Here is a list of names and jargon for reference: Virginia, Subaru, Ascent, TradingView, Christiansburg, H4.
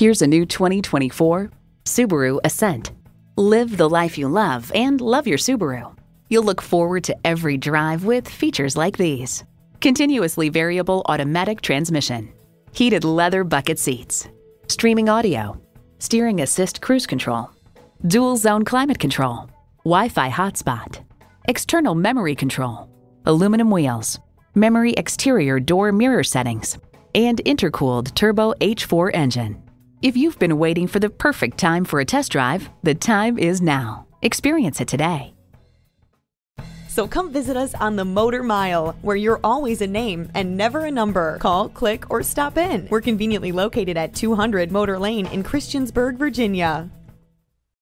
Here's a new 2024 Subaru Ascent. Live the life you love and love your Subaru. You'll look forward to every drive with features like these: continuously variable automatic transmission, heated leather bucket seats, streaming audio, steering assist cruise control, dual zone climate control, Wi-Fi hotspot, external memory control, aluminum wheels, memory exterior door mirror settings, and intercooled turbo H4 engine. If you've been waiting for the perfect time for a test drive, the time is now. Experience it today. So come visit us on the Motor Mile, where you're always a name and never a number. Call, click, or stop in. We're conveniently located at 200 Motor Lane in Christiansburg, Virginia.